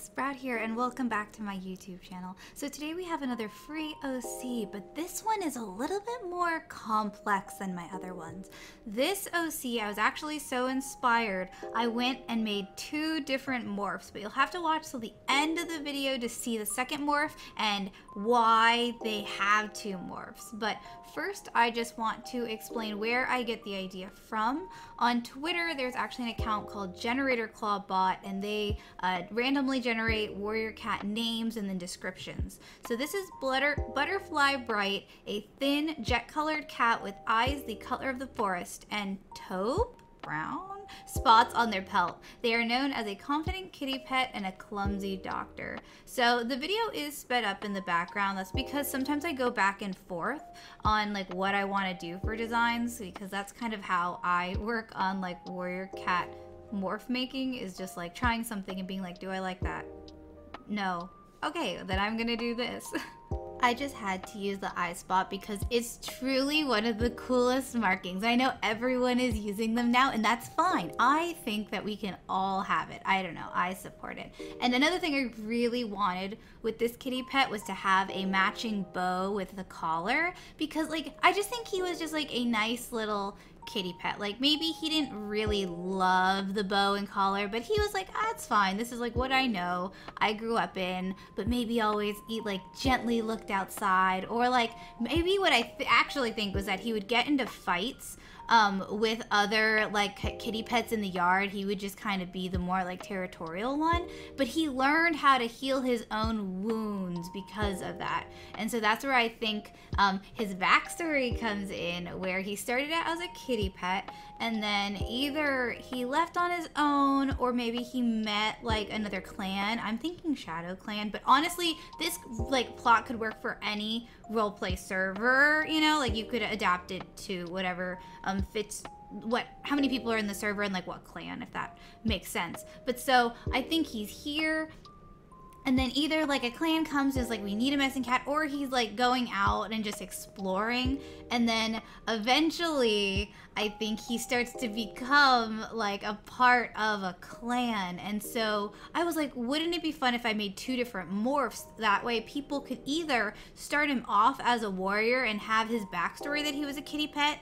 it's Sprout here and welcome back to my YouTube channel. So today we have another free OC, but this one is a little bit more complex than my other ones. This OC, I was actually so inspired, I went and made two different morphs, but you'll have to watch till the end of the video to see the second morph and why they have two morphs. But first, I just want to explain where I get the idea from. On Twitter, there's actually an account called Generator Claw Bot, and they randomly generate warrior cat names and then descriptions. So this is Butterfly Bright, a thin jet-colored cat with eyes the color of the forest and taupe brown spots on their pelt. They are known as a confident kitty pet and a clumsy doctor. So the video is sped up in the background. That's because sometimes I go back and forth on like what I want to do for designs, because that's kind of how I work on like warrior cat morph making, is just like trying something and being like, do I like that? No. Okay, then I'm gonna do this. I just had to use the eye spot because it's truly one of the coolest markings. I know everyone is using them now, and that's fine. I think that we can all have it. I don't know, I support it. And another thing I really wanted with this kitty pet was to have a matching bow with the collar, because like, I just think he was just like a nice little kitty pet. Like maybe he didn't really love the bow and collar, but he was like, ah, it's fine, this is like what I know, I grew up in, but maybe always eat like gently looked outside, or like maybe what I actually think was that he would get into fights with other like kitty pets in the yard. He would just kind of be the more like territorial one, but he learned how to heal his own wounds because of that. And so that's where I think his backstory comes in, where he started out as a kitty pet, and then either he left on his own or maybe he met like another clan. I'm thinking Shadow Clan, but honestly this like plot could work for any roleplay server, you know, like you could adapt it to whatever fits what, how many people are in the server and like what clan, if that makes sense. But so I think he's here, and then either like a clan comes and is like, we need a missing cat, or he's like going out and just exploring. And then eventually I think he starts to become like a part of a clan. And so I was like, wouldn't it be fun if I made two different morphs? That way people could either start him off as a warrior and have his backstory that he was a kitty pet,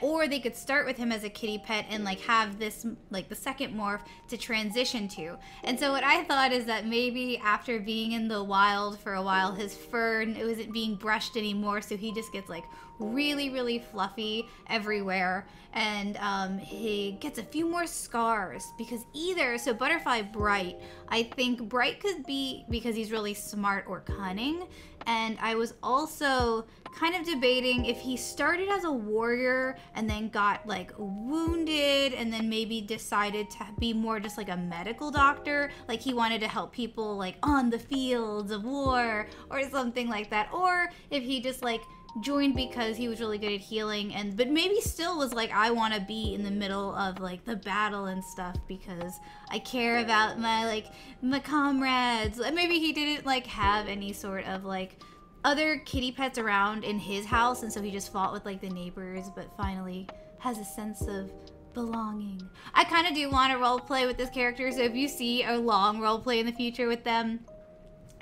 or they could start with him as a kitty pet and like have this, like the second morph to transition to. And so what I thought is that maybe after being in the wild for a while, his fur, it wasn't being brushed anymore, so he just gets like really fluffy everywhere, and he gets a few more scars, because either, so Butterfly Bright, I think Bright could be because he's really smart or cunning. And I was also kind of debating if he started as a warrior and then got like wounded and then maybe decided to be more just like a medical doctor, like he wanted to help people like on the fields of war or something like that, or if he just like joined because he was really good at healing, and but maybe still was like, I want to be in the middle of like the battle and stuff because I care about my like my comrades. Maybe he didn't like have any sort of like other kitty pets around in his house, and so he just fought with like the neighbors, but finally has a sense of belonging. I kind of do want to role play with this character, so if you see a long role play in the future with them,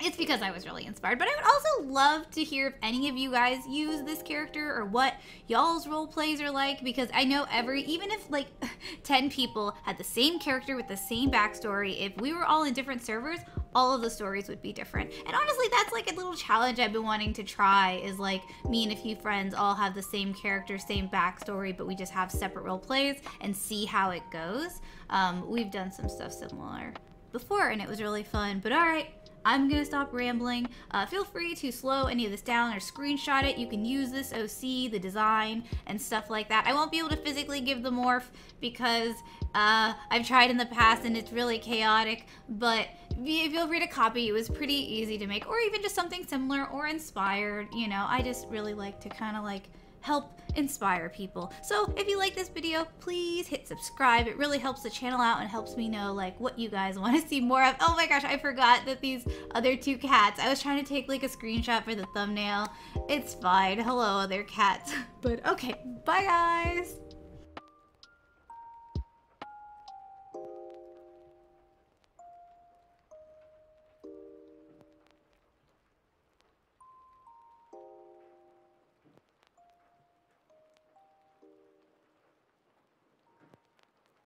it's because I was really inspired. But I would also love to hear if any of you guys use this character or what y'all's role plays are like, because I know even if like 10 people had the same character with the same backstory, if we were all in different servers, all of the stories would be different. And honestly, that's like a little challenge I've been wanting to try, is like me and a few friends all have the same character, same backstory, but we just have separate role plays and see how it goes. We've done some stuff similar before and it was really fun. But all right, I'm gonna stop rambling. Feel free to slow any of this down or screenshot it. You can use this OC, the design, and stuff like that. I won't be able to physically give the morph because I've tried in the past and it's really chaotic, but feel free to copy. It was pretty easy to make, or even just something similar or inspired. You know, I just really like to kind of like help inspire people. So if you like this video, please hit subscribe. It really helps the channel out and helps me know like what you guys want to see more of. Oh my gosh, I forgot that these other two cats, I was trying to take like a screenshot for the thumbnail. It's fine. Hello, other cats. But okay, bye guys.